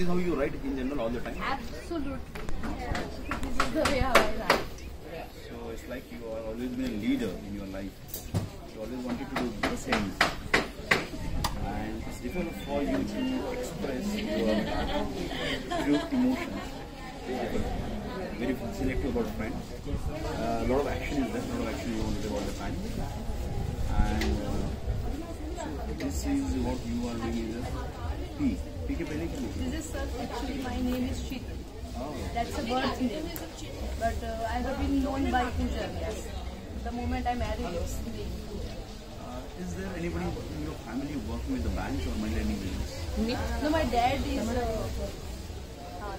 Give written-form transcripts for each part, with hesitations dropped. this is how you write in general all the time? Absolutely. Yeah. This is the way how I write. So it's like you have always been a leader in your life. You always wanted to do the things. And it's difficult for you to express your true emotions. Very selective about friends. A lot of action is there, a lot of action you want to do all the time. And this is what you are doing is P. P ke pehle kya likha? This is sir, actually my name is Sheetal. Oh. That's a birth name. But I have been known by Pooja. Yes. The moment I married Is there anybody in your family working with the banks or money lending business? Me? No, my dad is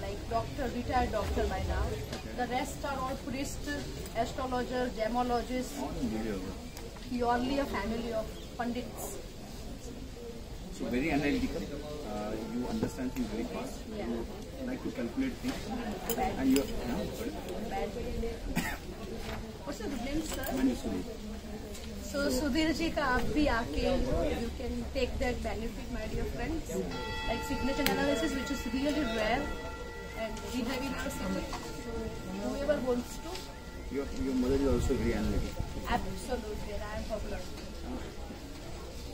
like doctor, retired doctor by now. The rest are all priests, astrologers, gemologists. Purely a family of pandits. So very analytical. You understand things very fast. Yeah. You like to calculate things. And you What's your good name, sir? Manu Sudhir. So Sudhir ji ka aap bhi aake you can take that benefit, my dear friends. Like signature analysis, which is really rare, and we have in our city. So whoever wants to. Your mother is also very analytical. Absolutely, I am popular.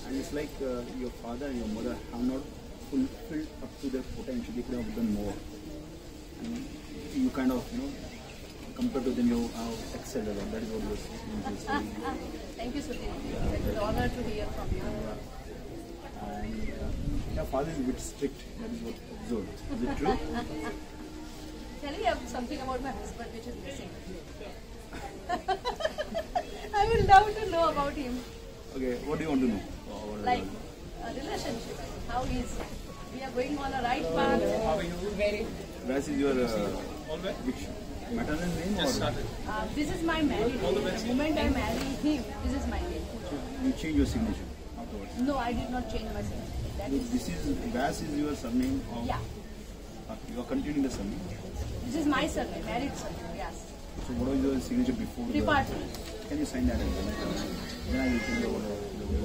And it's like your father and your mother have not fulfilled up to their potential. They could have done more. And you kind of, compared to them, you excelled a lot. That is what you're saying. Thank you, Sudhir. It's an honor to hear from you. And your father is a bit strict. That is what I observed. Is it true? Tell me something about my husband which is missing. I would love to know about him. Okay, what do you want to know? Like a relationship, how is we are going on the right path? How are you? Very. Where is your maternal name? This is my married name. The moment I marry him, this is my name. So you change your signature afterwards? No, I did not change my signature. That so is this is Vas is your surname? Or yeah. You are continuing the surname? This is my surname, married surname, yes. So what was your signature before? Tripartite. Can you sign that? Then I will change the order. This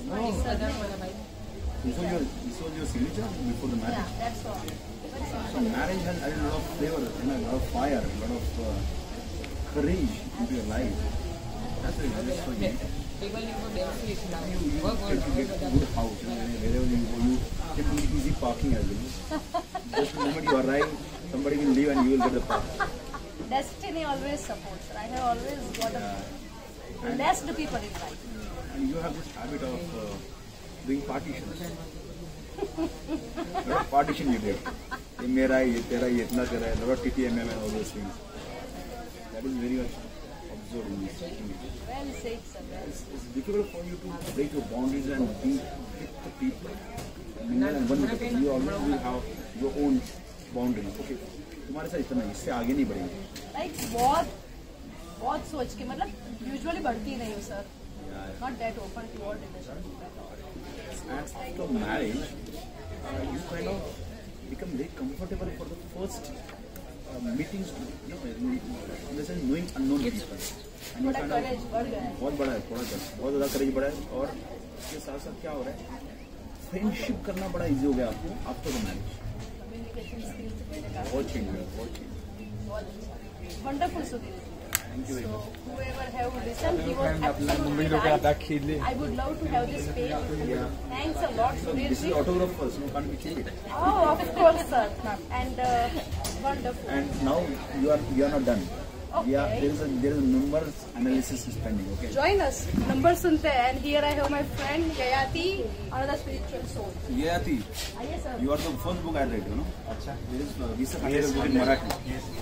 is my surname. This was your signature before the marriage? Yeah, that's all. So marriage has added a lot of flavor, a lot of fire, a lot of courage into your life. That's what it is for you. You get a good house. Wherever you go, you get an easy parking as well. Just the moment you arrive, somebody will leave and you will get the park. Destiny always supports. I have always got a blessed people in life. And you have this habit of doing partitions. What partition you do? All those things. That is very much observed in this. Well said, sir. It's difficult for you to break your boundaries and be with the people. You always will have your own boundaries. Okay. तुम्हारे साथ इतना इससे आगे नहीं बढ़ेंगे। Like बहुत सोच के मतलब usually बढ़ती नहीं हूँ sir. Not that open to all relationships. After marriage, you kind of become very comfortable for the first meetings. In the sense knowing unknown people. थोड़ा courage बढ़ गया है। बहुत बड़ा है, बहुत ज़्यादा courage बढ़ा है और इसके साथ-साथ क्या हो रहा है? Friendship करना बड़ा easy हो गया आपको after the marriage. Watching. Wonderful, Sudhir. Thank you very much. Whoever have listened, he was absolutely right. I would love to have this page. Yeah. Thanks a lot, Sudhir. This is autograph first. You can't be changed. Oh, of course, sir. And wonderful. And now you are not done. Okay. Yeah, there is a numbers analysis is pending. Okay. Join us. Numbers sunte and here I have my friend Yayati, another spiritual soul. Yayati. Yes, sir. You are the first book I read, There is this book in Marathi. Yes.